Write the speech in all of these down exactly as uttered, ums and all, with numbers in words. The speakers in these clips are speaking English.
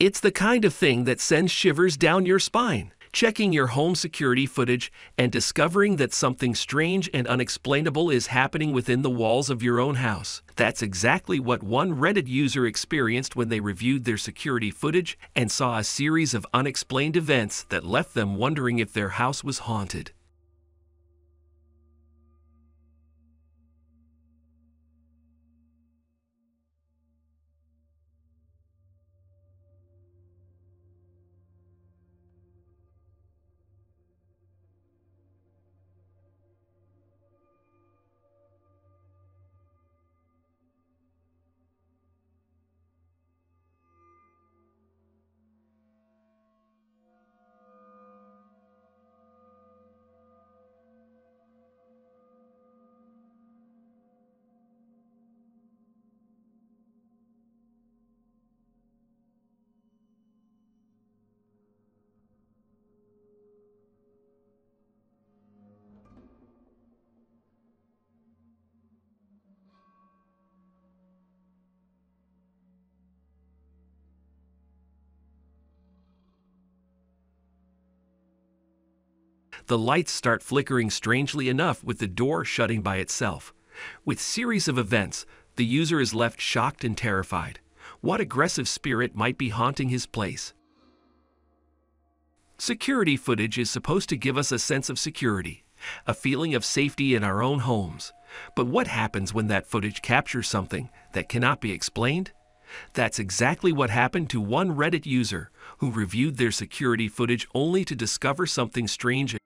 It's the kind of thing that sends shivers down your spine. Checking your home security footage and discovering that something strange and unexplainable is happening within the walls of your own house. That's exactly what one Reddit user experienced when they reviewed their security footage and saw a series of unexplained events that left them wondering if their house was haunted. The lights start flickering strangely enough with the door shutting by itself. With series of events, the user is left shocked and terrified. What aggressive spirit might be haunting his place? Security footage is supposed to give us a sense of security, a feeling of safety in our own homes. But what happens when that footage captures something that cannot be explained? That's exactly what happened to one Reddit user who reviewed their security footage only to discover something strange.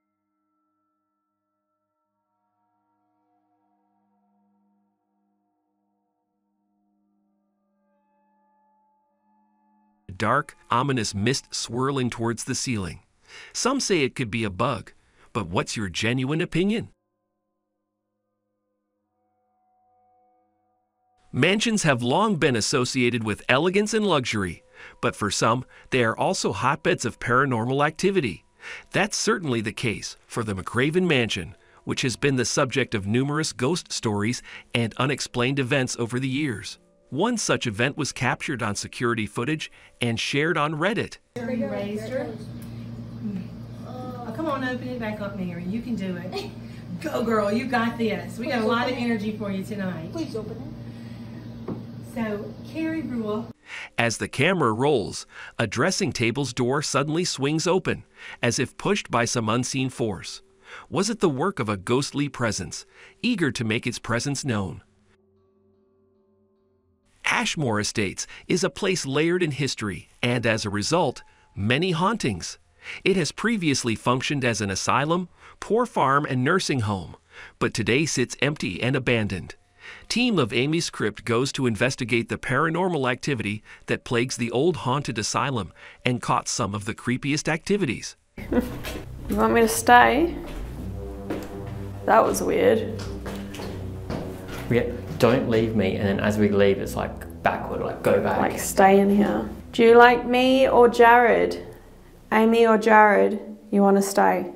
Dark, ominous mist swirling towards the ceiling. Some say it could be a bug, but what's your genuine opinion? Mansions have long been associated with elegance and luxury, but for some, they are also hotbeds of paranormal activity. That's certainly the case for the McRaven Mansion, which has been the subject of numerous ghost stories and unexplained events over the years. One such event was captured on security footage and shared on Reddit. Oh, come on, open it back up, Mary. You can do it. Go, girl. You got this. We got a lot of energy for you tonight. Please open it. So, Carrie Rule. As the camera rolls, a dressing table's door suddenly swings open, as if pushed by some unseen force. Was it the work of a ghostly presence, eager to make its presence known? Ashmore Estates is a place layered in history and, as a result, many hauntings. It has previously functioned as an asylum, poor farm, and nursing home, but today sits empty and abandoned. Team of Amy's Crypt goes to investigate the paranormal activity that plagues the old haunted asylum and caught some of the creepiest activities. You want me to stay? That was weird. Yeah. Don't leave me, and then as we leave it's like backward, like go back. Like stay in here. Do you like me or Jared? Amy or Jared, you want to stay?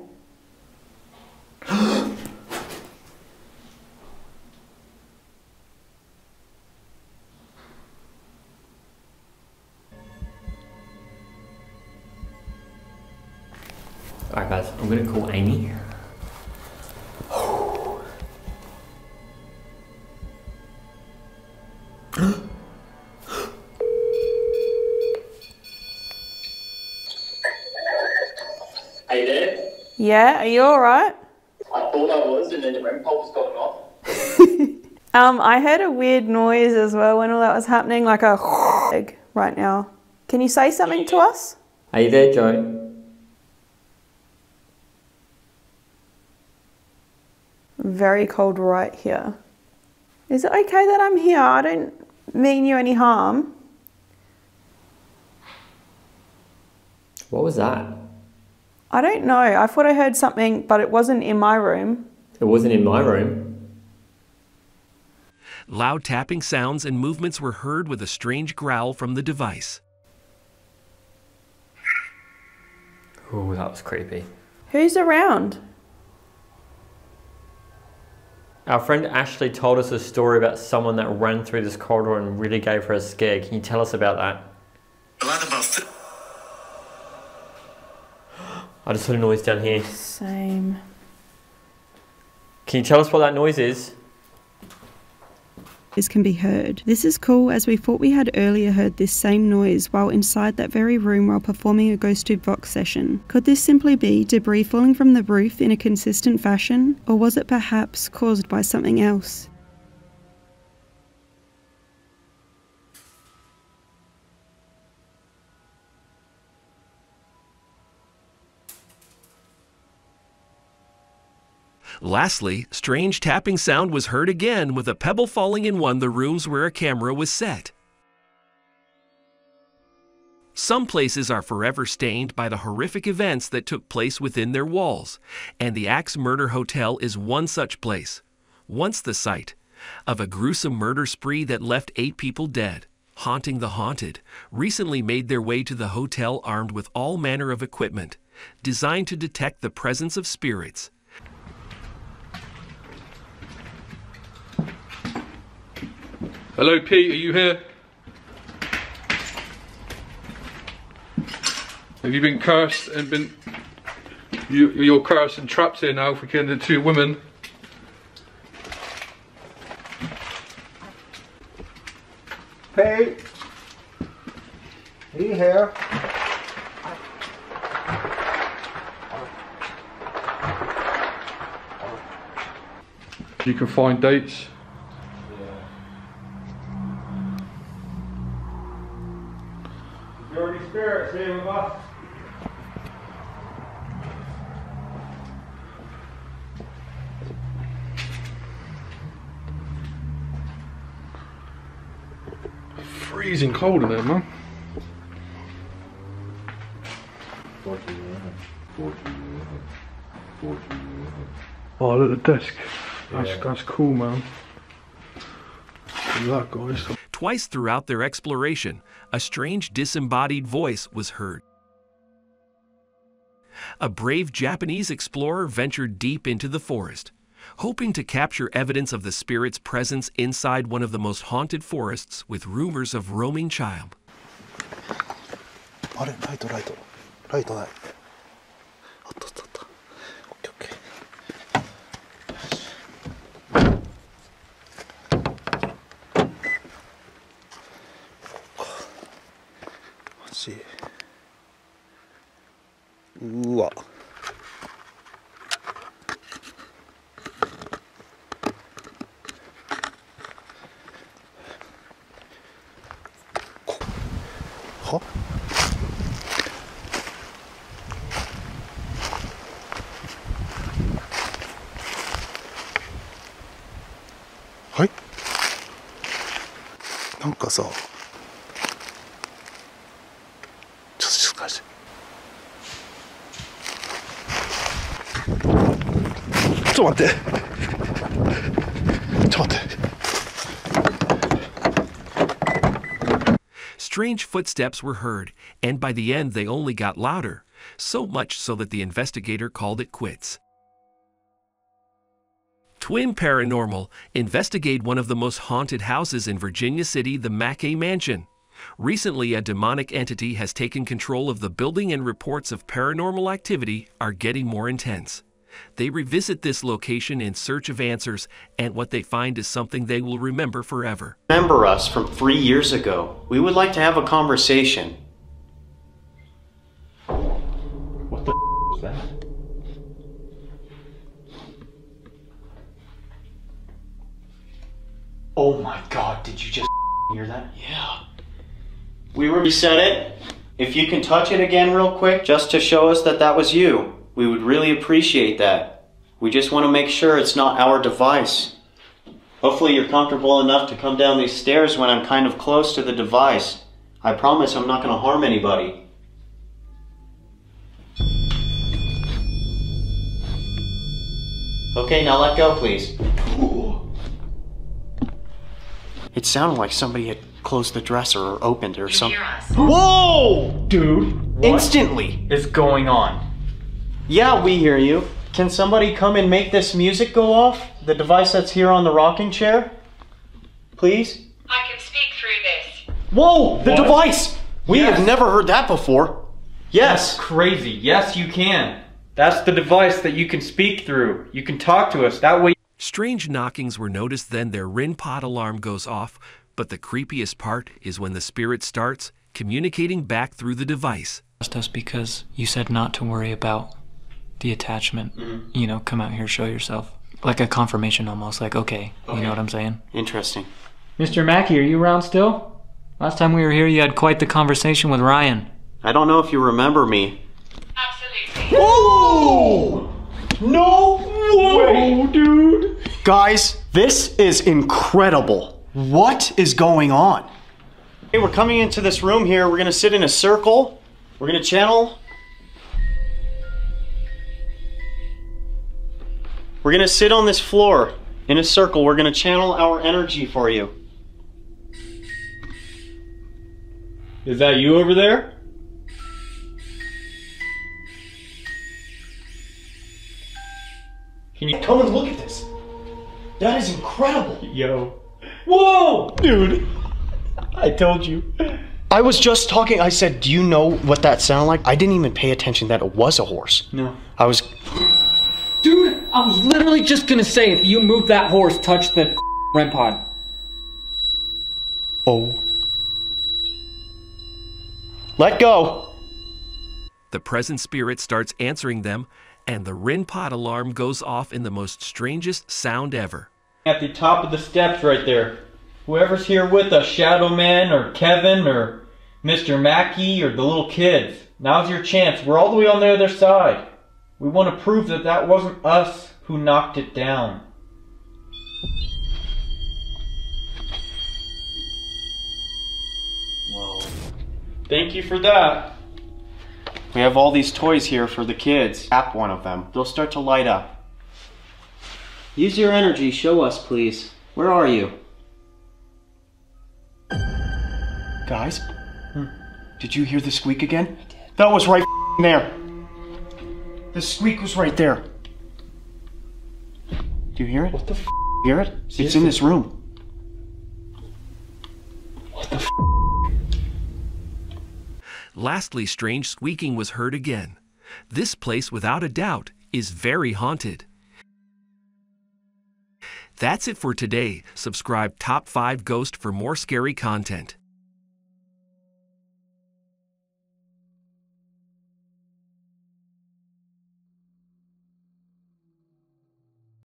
Alright guys, I'm going to call Amy. Yeah, are you alright? I thought I was, and then the Rin-Pod was going off. um, I heard a weird noise as well when all that was happening, like a right now. Can you say something to us? Are you there, Joe? Very cold right here. Is it okay that I'm here? I don't mean you any harm. What was that? I don't know. I thought I heard something, but it wasn't in my room. It wasn't in my room. Loud tapping sounds and movements were heard with a strange growl from the device. Oh, that was creepy. Who's around? Our friend Ashley told us a story about someone that ran through this corridor and really gave her a scare. Can you tell us about that? A lot about the... I just heard a noise down here. Same. Can you tell us what that noise is? This can be heard. This is cool, as we thought we had earlier heard this same noise while inside that very room while performing a ghost tube box session. Could this simply be debris falling from the roof in a consistent fashion, or was it perhaps caused by something else? Lastly, strange tapping sound was heard again, with a pebble falling in one of the rooms where a camera was set. Some places are forever stained by the horrific events that took place within their walls, and the Axe Murder Hotel is one such place, once the site of a gruesome murder spree that left eight people dead. Haunting the Haunted recently made their way to the hotel armed with all manner of equipment designed to detect the presence of spirits. Hello, Pete, are you here? Have you been cursed and been... You, you're cursed and trapped here now for killing the two women. Pete! Are you here? You can find dates. Spirits here with us. Freezing cold in there, man. Oh, look at the desk. That's, yeah. That's cool, man. Look at that, guys. Twice throughout their exploration, a strange disembodied voice was heard. A brave Japanese explorer ventured deep into the forest, hoping to capture evidence of the spirit's presence inside one of the most haunted forests with rumors of roaming child. Strange footsteps were heard, and by the end they only got louder, so much so that the investigator called it quits. Twin Paranormal investigate one of the most haunted houses in Virginia City, the Mackay Mansion. Recently, a demonic entity has taken control of the building, and reports of paranormal activity are getting more intense. They revisit this location in search of answers, and what they find is something they will remember forever. Remember us from three years ago. We would like to have a conversation. What the was that? Oh my God, did you just hear that? Yeah. We were reset it. If you can touch it again real quick, just to show us that that was you. We would really appreciate that. We just want to make sure it's not our device. Hopefully you're comfortable enough to come down these stairs when I'm kind of close to the device. I promise I'm not going to harm anybody. Okay, now let go, please. Ooh. It sounded like somebody had closed the dresser or opened it or something. Whoa! Dude, what instantly is going on? Yeah, we hear you. Can somebody come and make this music go off? The device that's here on the rocking chair? Please? I can speak through this. Whoa! The what? Device! We yes. have never heard that before. Yes. That's crazy. Yes, you can. That's the device that you can speak through. You can talk to us. That way. Strange knockings were noticed, then their Rin-Pod alarm goes off, but the creepiest part is when the spirit starts communicating back through the device. Us because you said not to worry about the attachment. Mm-hmm. You know, come out here, show yourself. Like a confirmation almost, like, okay, okay. You know what I'm saying? Interesting. Mister Mackay, are you around still? Last time we were here, you had quite the conversation with Ryan. I don't know if you remember me. Absolutely. Whoa! No way! Whoa, dude! Guys, this is incredible. What is going on? Hey, we're coming into this room here. We're gonna sit in a circle. We're gonna channel. We're gonna sit on this floor in a circle. We're gonna channel our energy for you. Is that you over there? Can you come and look at this? That is incredible. Yo. Whoa! Dude. I told you. I was just talking. I said, do you know what that sounded like? I didn't even pay attention that it was a horse. No. I was... Dude, I was literally just gonna say, if you move that horse, touch the Rin-Pod. Oh. Let go. The present spirit starts answering them, and the Rin-Pod alarm goes off in the most strangest sound ever. At the top of the steps right there. Whoever's here with us, Shadow Man or Kevin or Mister Mackay or the little kids, now's your chance. We're all the way on the other side. We want to prove that that wasn't us who knocked it down. Whoa. Thank you for that. We have all these toys here for the kids. Tap one of them. They'll start to light up. Use your energy. Show us, please. Where are you? Guys? Hmm. Did you hear the squeak again? I did. That was right there. The squeak was right there. Do you hear it? What the f***? Hear it? Seriously? It's in this room. What the f***? Lastly, strange squeaking was heard again. This place, without a doubt, is very haunted. That's it for today. Subscribe Top five Ghost for more scary content.